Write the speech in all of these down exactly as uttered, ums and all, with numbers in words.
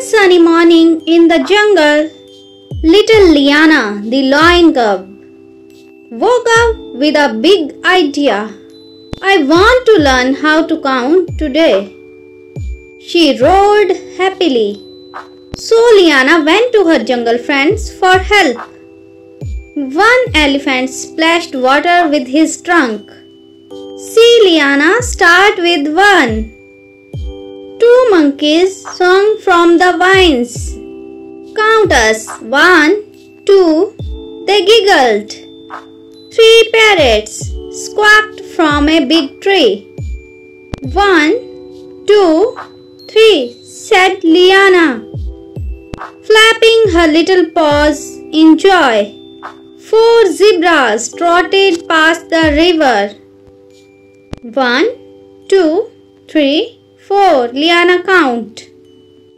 One sunny morning in the jungle, little Liana, the lion cub, woke up with a big idea. I want to learn how to count today, she roared happily. So Liana went to her jungle friends for help. One elephant splashed water with his trunk. See Liana, start with one. Two monkeys swung from the vines. Count us, one, two, they giggled. Three parrots squawked from a big tree. One, two, three, said Liana, flapping her little paws in joy. Four zebras trotted past the river. One, two, three, four, Liana count.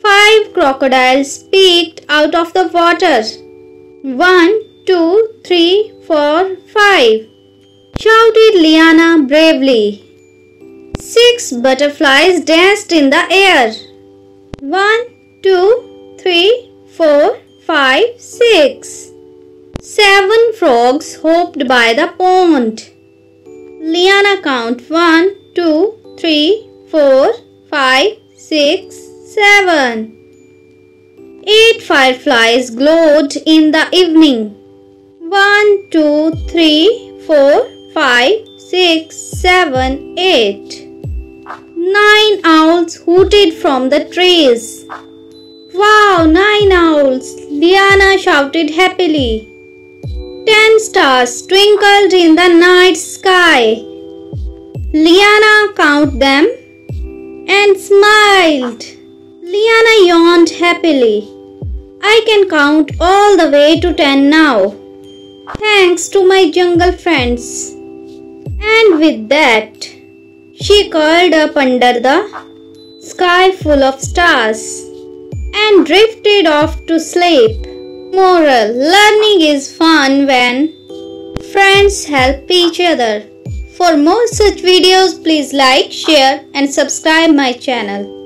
Five crocodiles peeked out of the water. One, two, three, four, five, shouted Liana bravely. Six butterflies danced in the air. One, two, three, four, five, six. Seven frogs hopped by the pond. Liana count one, two, three, four, five, six, seven. Eight fireflies glowed in the evening. One, two, three, four, five, six, seven, eight. Nine owls hooted from the trees. Wow, nine owls! Liana shouted happily. Ten stars twinkled in the night sky. Liana counted them and smiled. Liana yawned happily. I can count all the way to ten now, thanks to my jungle friends. And with that, she curled up under the sky full of stars and drifted off to sleep. Moral: learning is fun when friends help each other. For more such videos, please like, share and subscribe my channel.